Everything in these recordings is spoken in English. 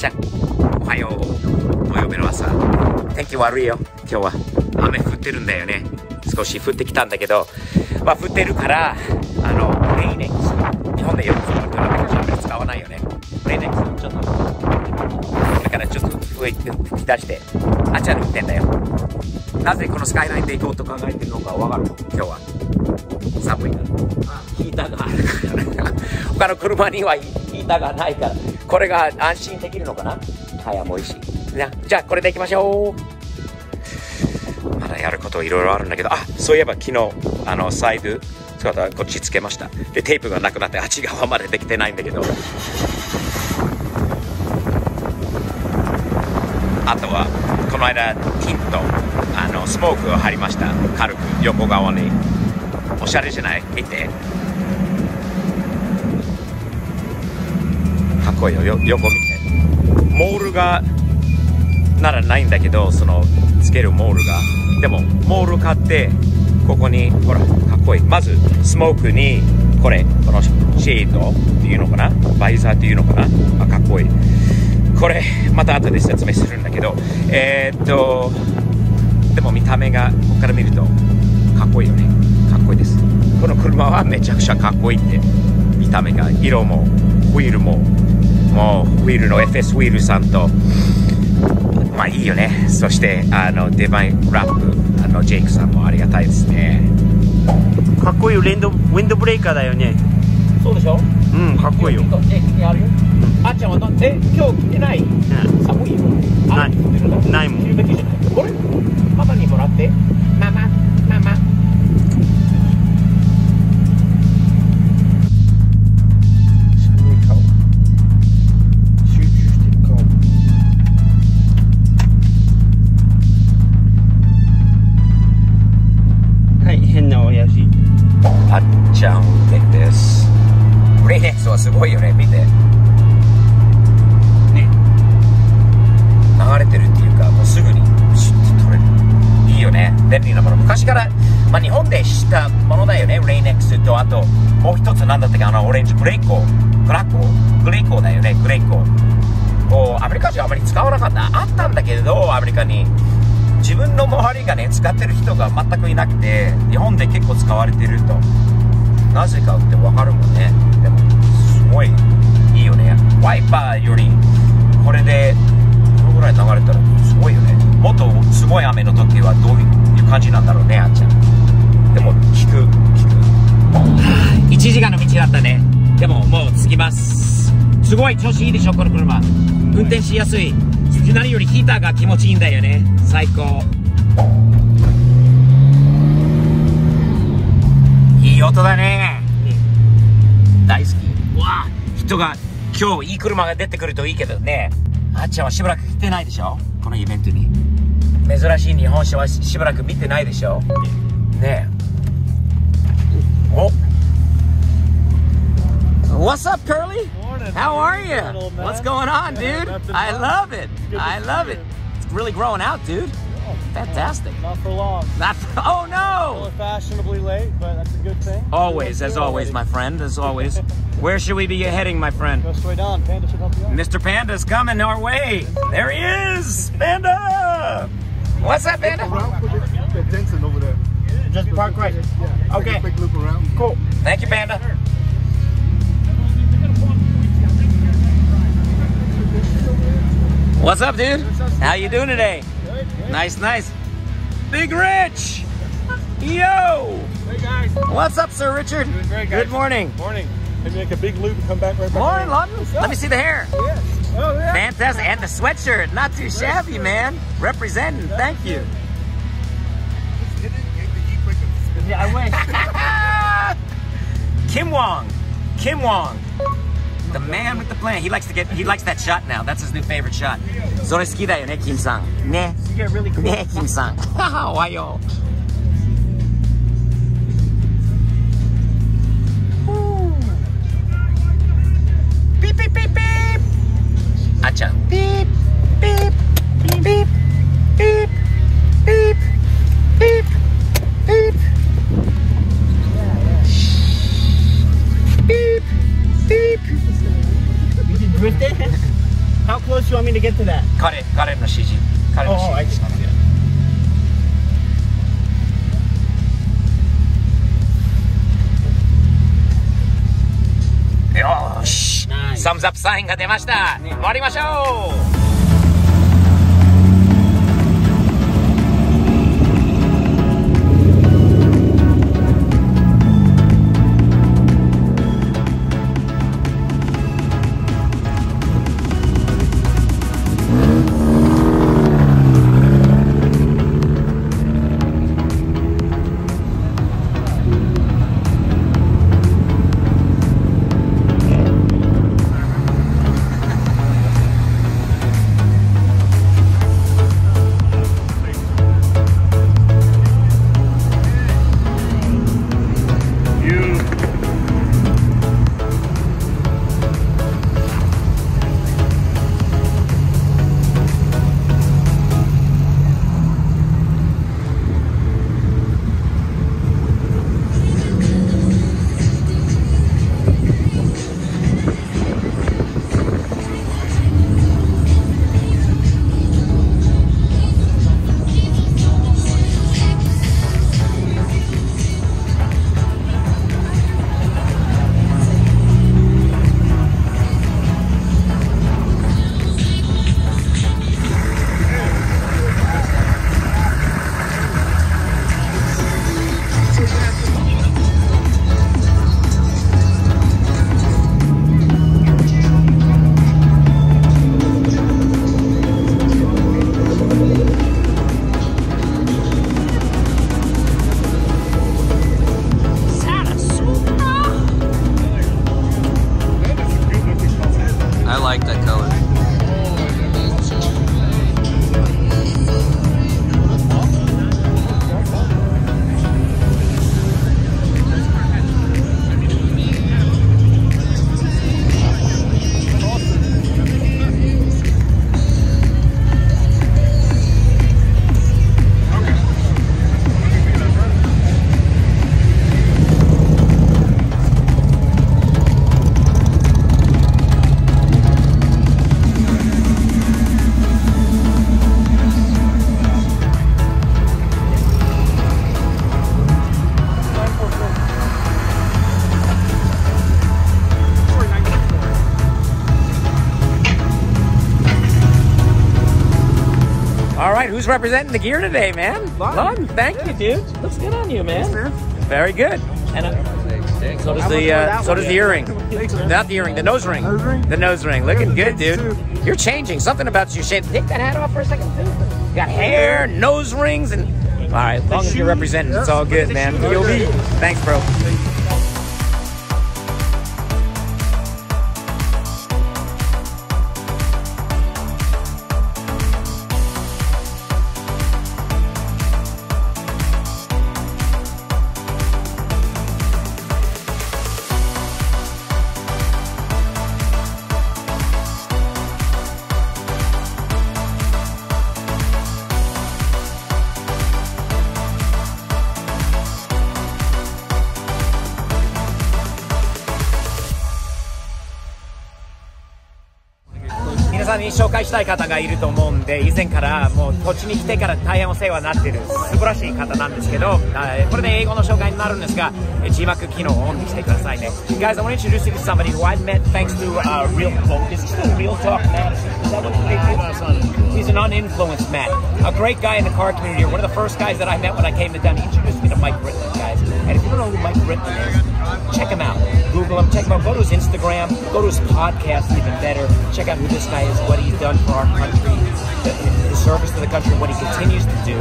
ちゃん、おはよう。土曜日の朝、天気悪いよ。今日は雨降ってるんだよね。少し降ってきたんだけど、まあ降ってるから、レイネック、日本でよく使うから、あんまり使わないよね。レイネックちょっとだからちょっと吹き出して、あちゃんに言ってんだよ。なぜこのスカイラインで行こうと考えてるのかわかるの。今日は寒いから、ヒーターがあるから他の車にはヒーターがないから、これが安心できるのかな。早もいいし、じゃあこれでいきましょう。まだやることいろいろあるんだけど、あ、そういえば昨日サイドこっちつけました。でテープがなくなって、あっち側までできてないんだけど、あとはこの間ティント、スモークを貼りました。軽く横側に。おしゃれじゃない？見て、かっこいいよ。横見て、モールがならないんだけど、そのつけるモールが、でもモール買って、ここにほらかっこいい。まずスモークにこのシェードっていうのかな、バイザーっていうのかな、あ、かっこいい。これまた後で説明するんだけど、でも見た目がここから見るとかっこいいよね。かっこいいです。この車はめちゃくちゃかっこいいって、見た目が、色もホイールも、もうウィールの FS ウィールさんと、まあいいよね。そしてデバインラップ、ジェイクさんもありがたいですね。かっこいい。ウィンドブレーカーだよね。そうでしょ。うん、かっこいいよ。あっちゃんはなんで今日来てない？寒いもん。ないもん。言うべきじゃない。これパパにもらって。ママ。すごいよね、見てね、流れてるっていうか、もうすぐにシュッて取れる。いいよね、便利なもの。昔から、まあ、日本で知ったものだよね。レイネックスと、あともう一つなんだったか、オレンジグレイコーだよね。グレイコーをアメリカ人はあまり使わなかった。あったんだけど、アメリカに自分の周りがね、使ってる人が全くいなくて、日本で結構使われてると、なぜかって分かるもんね。でもすごいいいよね。ワイパーよりこれでこのぐらい流れたらすごいよね。もっとすごい雨の時はどういう感じなんだろうね、あっちゃん。でも聞く、1時間の道だったね。でももう着きます。すごい調子いいでしょ、この車。運転しやすい。何よりヒーターが気持ちいいんだよね。最高。いい音だね。大好き。わあ、人が、今日いい車が出てくるといいけどね。あっちゃんはしばらく来てないでしょ、このイベントに。珍しい日本車はしばらく見てないでしょね。お What's up, Curly? How are you? What's going on, dude? I love it. I love it. It's really growing out, dude. Fantastic. Not for long. Not for, oh no! Still fashionably late, but that's a good thing. Always, as always, my friend, as always. Where should we be heading, my friend? Go straight on. Panda should help you out. Mr. Panda's coming our way. There he is! Panda! What's up, Panda? The Denson over there. Just park right. Yeah. Okay. A quick loop around. Cool. Thank you, Panda. What's up, dude? How you doing today? Nice, nice. Big Rich! Yo! Hey guys! What's up, Sir Richard? Doing great, guys. Good morning. Morning. Maybe make a big loop and come back right back. Morning, Lawton. Let me see the hair. Yeah. Oh, yeah. Fantastic. And the sweatshirt. Not too shabby, man. Representing. Thank you. Yeah, I wish. Kim Wong. The man with the plan. He likes that shot now. That's his new favorite shot. Zoreski da yo ne, Kim-san. Ne. You get really cool. Ne, Kim-san. Haha, wayo. Beep, beep, beep, beep. Achan. Beep, beep, beep, beep, beep, beep, beep, beep. Beep, beep. How close do you want me to get to that? Karen no CG. Karen no CG. Oh, I can see it. Yosh! Nice. Thumbs up sign が出ました。終わりましょう。Who's representing the gear today, man? Lon, thank you, dude. Looks good on you, man. Thanks, very good. And so does the earring. Thanks, not the earring, the nose ring. The nose ring, looking good, dude. You're changing. Something about you, Shane. Take that hat off for a second, dude. You got hair, nose rings, and all right. As long as you're representing, it's all good, man. You'll be. Thanks, bro.紹介したい方がいると思うんで、以前からもう土地に来てから大変お世話になっている素晴らしい方なんですけど、これで英語の紹介になるんですが、字幕機能をオンにしてくださいね。Guys, I want to introduce you to somebody who I met thanks to Real Talk. Is he still Real Talk, Matt? Is that what he did? He's an uninfluenced Matt. A great guy in the car community. One of the first guys that I met when I came to Denver. He introduced me to Mike Ritland, guys. And if you don't know who Mike Ritland is, check him out. Google him, check him out, go to his Instagram, go to his podcast, even better. Check out who this guy is, what he's done for our country, the service to the country, what he continues to do.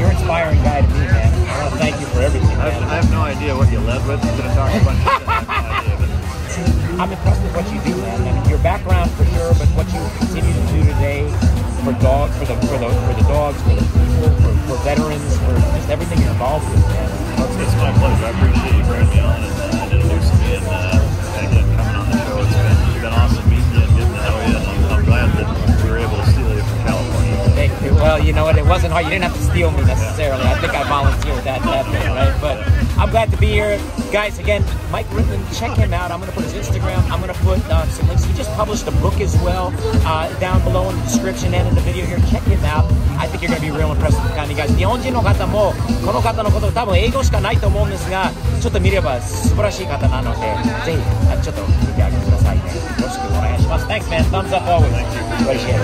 You're an inspiring guy to me, man. I want to thank you for everything, man. I have no idea what you led with. I'm going to talk about it. I'm impressed with what you do, man. I mean, your background for sure, but what you continue to do today for the dogs, for the people, for veterans, for just everything you're involved with, man. It's my pleasure. I appreciate you bringing me on and introducing me and again coming on the show. It's been awesome meeting you and getting to know you. I'm glad that we were able to steal you from California. Thank you. Well, you know what? It wasn't hard. You didn't have to steal me necessarily. I think I volunteered that, right? But I'm glad to be here. Guys, again, Mike Ritland, check him out. I'm going to put his Instagram. I'm going to put some links. He just published a book as well down below in the description and in the video here. Check him out. I think you're going to be real impressed with the kind of guys. 日本人の方もこの方のこと多分英語しかないと思うんですが、ちょっと見れば素晴らしい方なので、ぜひちょっと見てあげてくださいね。よろしくお願いします。Thanks, man. Thumbs up always. Appreciate it.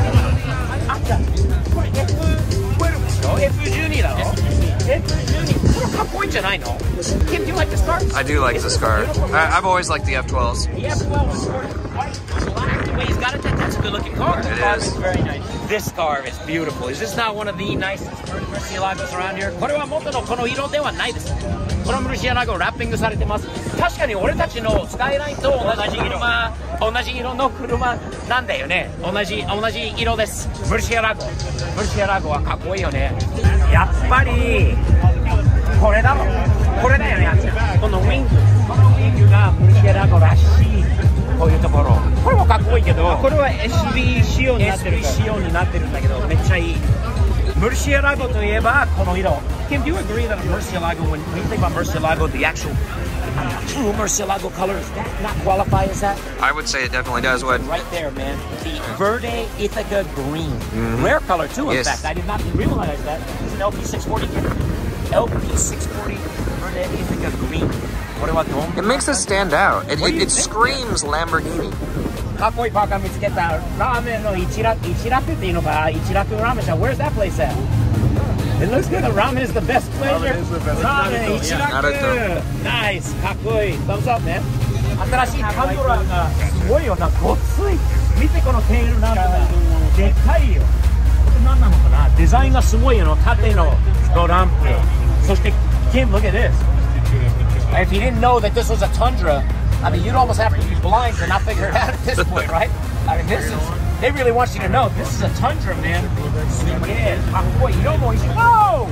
F12 だろ？Kim, do you like the scarves? I do like the scarf. I've always liked the F12s. The F12s, white, black, the way he's got it, that's a good looking car. It is. Very nice. This car is beautiful. Is this not one of the nicest Murciélagos around here? これは元のこの色ではないです。このMurciélagoラッピングされてます。確かに俺たちのスカイラインと同じ色の車なんだよね。同じ色です。Murciélagoはかっこいいよね。やっぱりこれだもん。これだよね、あっちゃん。このウィングがムルシェラゴらしい。こういうところ。これもかっこいいけど、これは SB 仕様になってる。SB 仕様になってるんだけど、めっちゃいい。ムルシェラゴといえばこの色。Kim, do you agree that Murciélago, when you think about Murciélago, the actual true Murciélago color, does that not qualify as that? I would say it definitely does. What? Right there, man. The Verde Itaca green. Rare color, too, in fact. I did not realize that. It's an LP640. LP640 Verde Itaca green. What about the It makes us stand out. It screams Lamborghini. かっこいいパーカー見つけたラーメンの一楽っていうのが一楽ラーメンじゃ Where's that place at? It looks good. The ramen is the best pleasure. Ramen, Ichiraku. Nice. Kakoi. Thumbs up, man. 新しいタンドラーがすごいよな。ごっつい。見てこのテールなんかでかいよ。これ何なのかな。デザインがすごいよ。縦のランプ。そして、Kim, look at this. If you didn't know that this was a Tundra, I mean, you'd almost have to be blind to not figure it out at this point, right? I mean, this is. They really want you to know this is a Tundra, man. Yeah. Boy, you know more. Whoa!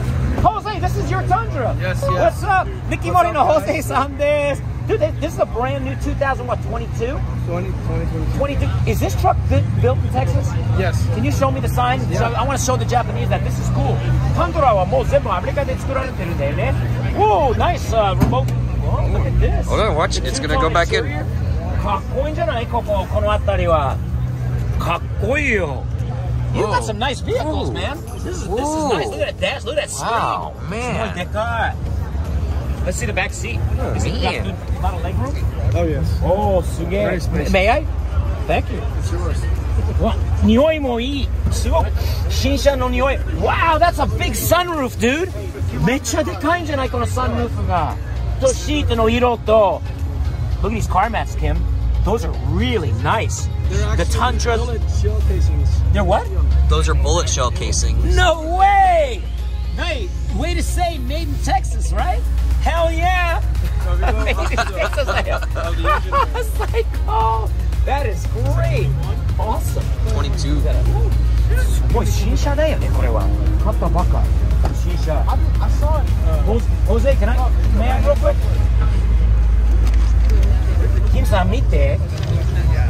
Jose, this is your Tundra. Yes, yes. What's up? Nikki Moreno, Jose Sandes. Dude, this is a brand new 2022? 2022. Is this truck built in Texas? Yes. Can you show me the sign? Yeah. So I want to show the Japanese that this is cool. Tundra wa mou zenbu America de tsukurarete iru da yo ne. Whoa, nice remote. Whoa, look at this. Hold on, watch. It's going to go back in. かっこいいんじゃないこの辺りは。かっこいいよ。 You got some nice vehicles, man. This is nice. Look at that dash. Look at that screen. Wow, man. It's really Let's see the back seat. Is it a lot of leg room? Oh, yes. Oh, sugei. Nice. May I? Thank you. It's yours. Wow, that's a big sunroof, dude. めっちゃでかいんじゃないこの sunroof が。とシートの色と。Look at these car mats, Kim. Those are really nice. The Tundra. Bullet shell casings. They're what? Those are bullet shell casings. No way! Hey, way to say made in Texas, right? Hell yeah! Made in Texas. Psycho! That is great. Awesome. 22. Boy, shinsha da yo ne, kore wa. Katta baka. Shinsha. I saw it. Jose, can I? May I real quick? Kim-san, mite.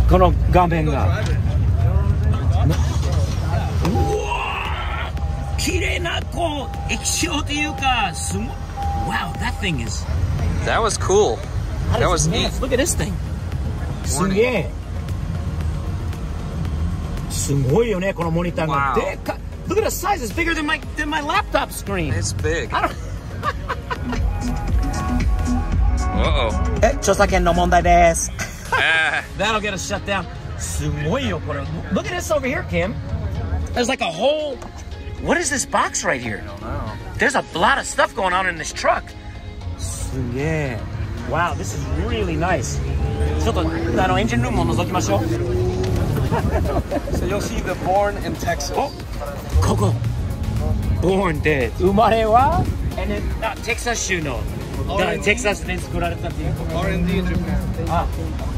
この画面がうわー綺麗なこう液晶というかすごい Wow, that thing is That was cool. That was neat. Look at this thing. すげえすごいよねこのモニターがでかい Look at the size. It's bigger than my laptop screen. It's big. Uh-oh. 著作権の問題ですThat'll get us shut down. Look at this over here, Kim. There's like a whole. What is this box right here? I don't know. There's a lot of stuff going on in this truck. Yeah. Wow, this is really nice. So you'll see the born in Texas. Oh, Coco. Born dead. Umare wa? And then Texas, you know. Texas で作られたっていう。R&D の。あ、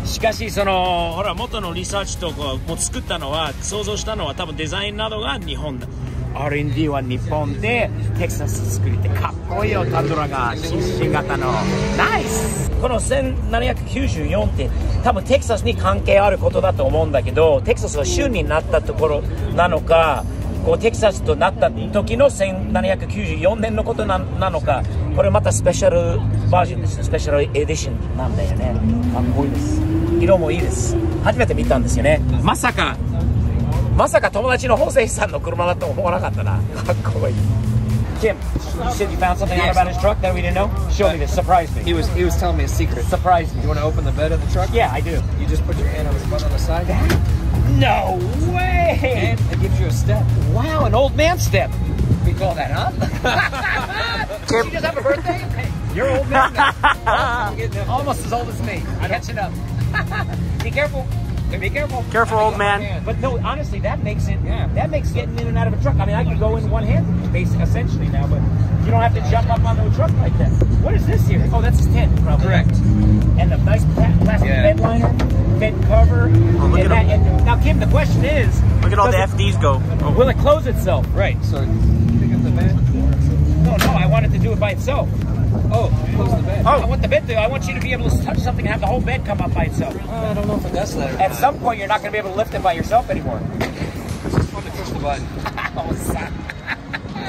しかしそのほら元のリサーチとかも作ったのは想像したのは多分デザインなどが日本だ。R&D は日本でテキサス作りってかっこいいよタンドラが新型の。ナイス。この1794って多分テキサスに関係あることだと思うんだけど、テキサスが州になったところなのか。こうテキサスとなった時の1794年のことなのか、これまたスペシャルバージョンですね、スペシャルエディションなんだよね。かっこいいです、色もいいです。初めて見たんですよね。まさか友達のホセイさんの車だと思わなかったな。かっこいい。Jim, you said you found something out about his truck that we didn't know? Show me this, surprise me. He was telling me a secret. Surprise me. You want to open the bed of the truck? Yeah, I do. You just put your hand on his butt on the side? That? No way! And it gives you a step. Wow, an old man step. We call that, huh? Did you just have a birthday? Hey, you're old man now. Almost as old as me. Catching up. Be careful. Be careful. Careful, old man. But no, honestly, that makes it. Yeah. That makes getting in and out of a truck. I mean, I could go in one hand, basically, essentially now, but you don't have to jump up onto a truck like that. What is this here? Oh, that's his tent, probably. Correct. And the nice plastic bed liner, bed cover. Oh, look at him. And, now, Kim, the question is, look at all the FDs go. Oh. Will it close itself? Right. So, pick up the bed. No, I want it to do it by itself. Oh, close the bed. Oh, I want the bed to. I want you to be able to touch something and have the whole bed come up by itself. I don't know if it does that. At some point, you're not going to be able to lift it by yourself anymore. Just want to push the button. Oh, son.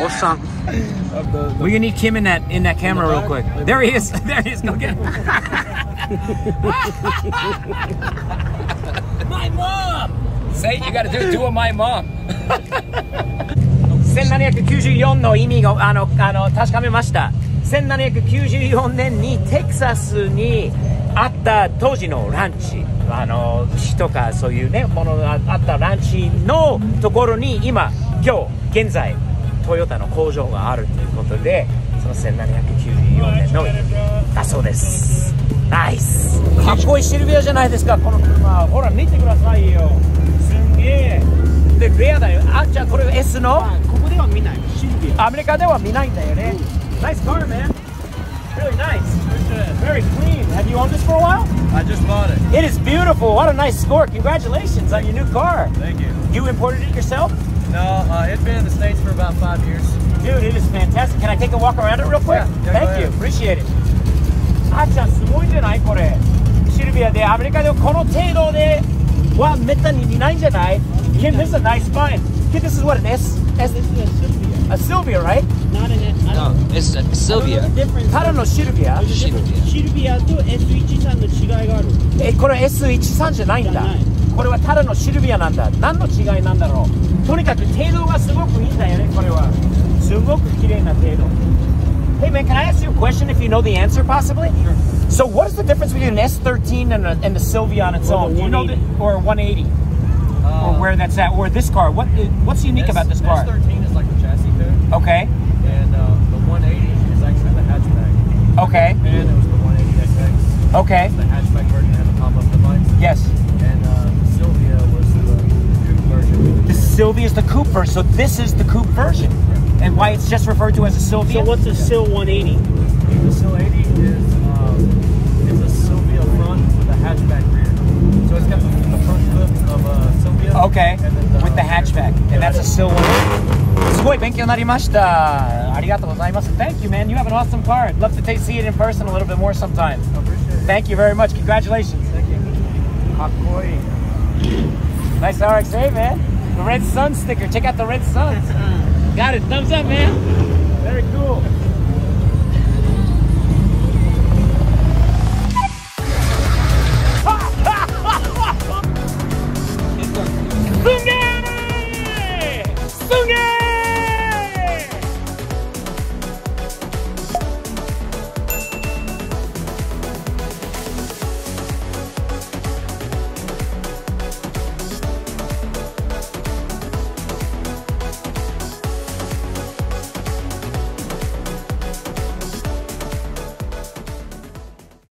Oh, son. Well, you need Kim in that camera real quick. There he is. There he is. Go get him. My mom. Say you got to do a my mom. 1794の意味を確かめました。1794年にテキサスにあった当時のランチ、牛とかそういうねものがあったランチのところに今日現在トヨタの工場があるということで、その1794年のだそうです。ナイス、かっこいいシルビアじゃないですかこの車。ほら見てくださいよ、すんげー。でレアだよ。あ、じゃあこれ S のここでは見ない、シルビアアメリカでは見ないんだよね。Nice car, man. Really nice. Very clean. Have you owned this for a while? I just bought it. It is beautiful. What a nice score. Congratulations on your new car. Thank you. You imported it yourself? No, it's been in the States for about 5 years. Dude, it is fantastic. Can I take a walk around it real quick? Yeah, Thank you. Appreciate it. Acha, すごいじゃないこれ。シルビアでアメリカでこの程度ではめったに見ないんじゃない？ Kim, this is a nice find. Kim, this is what an S. This is a Silvia. A Silvia, right? Not an S. No, it's a Silvia. Ta da no Silvia. Silvia to S13の違いがある。え、これ S13 じゃないんだ。これはただのシルビアなんだ。何の違いなんだろう。とにかく程度がすごくいいんだよね。これはすごく綺麗な程度。Hey man, can I ask you a question if you know the answer possibly? Sure. So what is the difference between an S13 and the Silvia on its own? Do you know the or 180? Or where that's at, or this car. What's unique about this car? The S13 is like the chassis hood. Okay. And the 180 is actually the hatchback. Okay. And it was the 180SX. Okay. It's the hatchback version that had the pop-up device. Yes. And the Silvia was the coupe version. The Silvia is the coupe version, so this is the coupe version. Yeah. And why it's just referred to as a Silvia? So what's a Sil 180? The Sil 80 is it's a Silvia front with a hatchback rear. So it's got the front hood of a Silvia. Okay. With the hatchback. And that's a Sil 180. すごい勉強になりました。ありがとうございます。Thank you, man. You have an awesome car. I'd love to see it in person a little bit more sometime. Thank you very much. Congratulations. Thank you. かっこいい。Nice RX-8, man. The red sun sticker. Check out the red sun. Got it. Thumbs up, man. Very cool.